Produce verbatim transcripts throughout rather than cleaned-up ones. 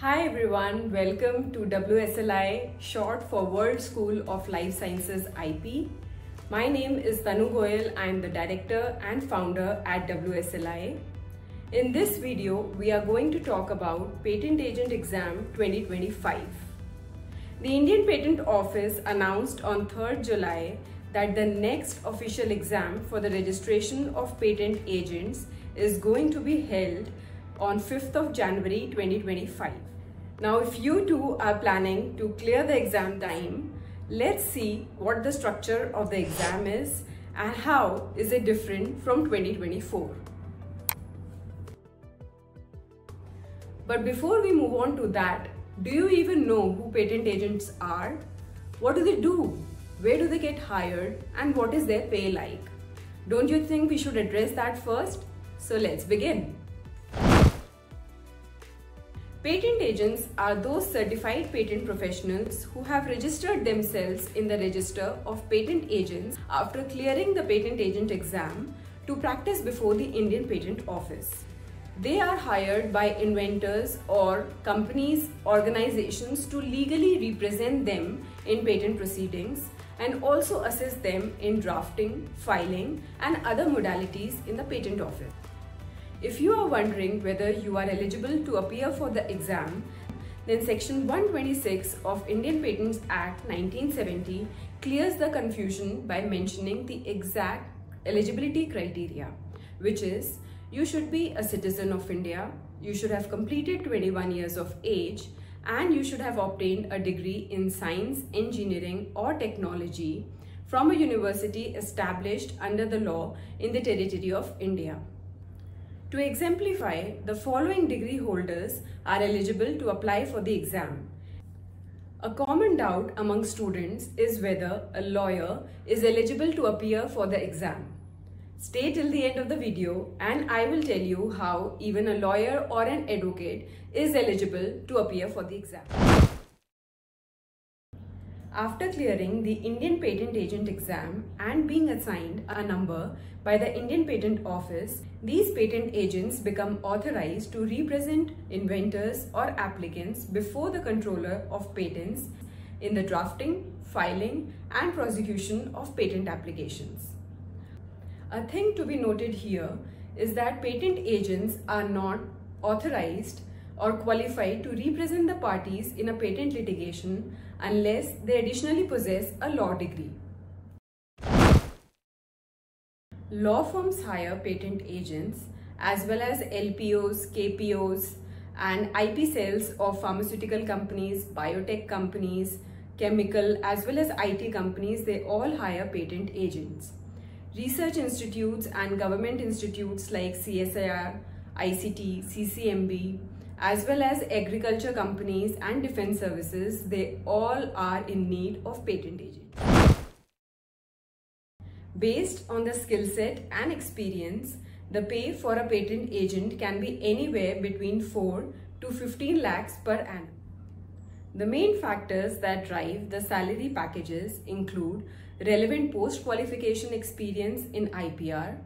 Hi everyone, welcome to W S L I, short for World School of Life Sciences I P. My name is Tanu Goyal. I am the director and founder at W S L I. In this video, we are going to talk about Patent Agent Exam twenty twenty-five. The Indian Patent Office announced on third July that the next official exam for the registration of patent agents is going to be held on fifth of January twenty twenty-five. Now, if you too are planning to clear the exam time, let's see what the structure of the exam is and how is it different from twenty twenty-four. But before we move on to that, do you even know who patent agents are? What do they do? Where do they get hired? And what is their pay like? Don't you think we should address that first? So let's begin. Patent agents are those certified patent professionals who have registered themselves in the Register of Patent Agents after clearing the patent agent exam to practice before the Indian Patent Office. They are hired by inventors or companies, organizations to legally represent them in patent proceedings and also assist them in drafting, filing, and other modalities in the patent office. If you are wondering whether you are eligible to appear for the exam, then Section one twenty-six of Indian Patents Act nineteen seventy clears the confusion by mentioning the exact eligibility criteria, which is you should be a citizen of India, you should have completed twenty-one years of age, and you should have obtained a degree in science, engineering, or technology from a university established under the law in the territory of India. To exemplify, the following degree holders are eligible to apply for the exam. A common doubt among students is whether a lawyer is eligible to appear for the exam. Stay till the end of the video and I will tell you how even a lawyer or an advocate is eligible to appear for the exam. After clearing the Indian Patent Agent exam and being assigned a number by the Indian Patent Office, these patent agents become authorized to represent inventors or applicants before the Controller of Patents in the drafting, filing, and prosecution of patent applications. A thing to be noted here is that patent agents are not authorized or qualified to represent the parties in a patent litigation unless they additionally possess a law degree. Law firms hire patent agents as well as L P Os, K P Os, and I P cells of pharmaceutical companies, biotech companies, chemical as well as I T companies. They all hire patent agents. Research institutes and government institutes like C S I R, I C T, C C M B, as well as agriculture companies and defense services, they all are in need of patent agents. Based on the skill set and experience, the pay for a patent agent can be anywhere between four to fifteen lakhs per annum. The main factors that drive the salary packages include relevant post-qualification experience in I P R,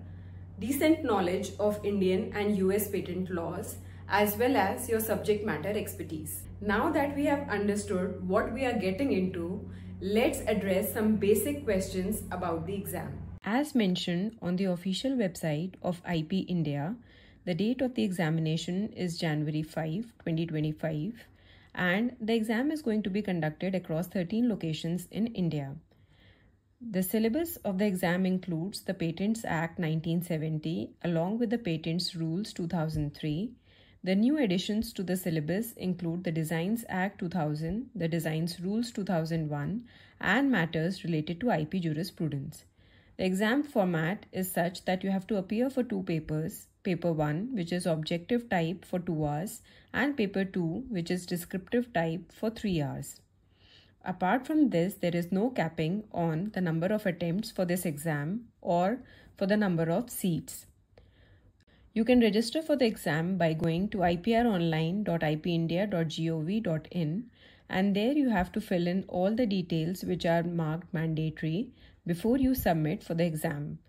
decent knowledge of Indian and U S patent laws, as well as your subject matter expertise. Now that we have understood what we are getting into, let's address some basic questions about the exam. As mentioned on the official website of I P India, the date of the examination is January fifth, twenty twenty-five, and the exam is going to be conducted across thirteen locations in India. The syllabus of the exam includes the Patents Act nineteen seventy along with the Patents Rules two thousand three. The new additions to the syllabus include the Designs Act two thousand, the Designs Rules two thousand one, and matters related to I P jurisprudence. The exam format is such that you have to appear for two papers, Paper one, which is objective type for two hours, and Paper two, which is descriptive type for three hours. Apart from this, there is no capping on the number of attempts for this exam or for the number of seats. You can register for the exam by going to i p r online dot i p india dot gov dot in, and there you have to fill in all the details which are marked mandatory before you submit for the exam.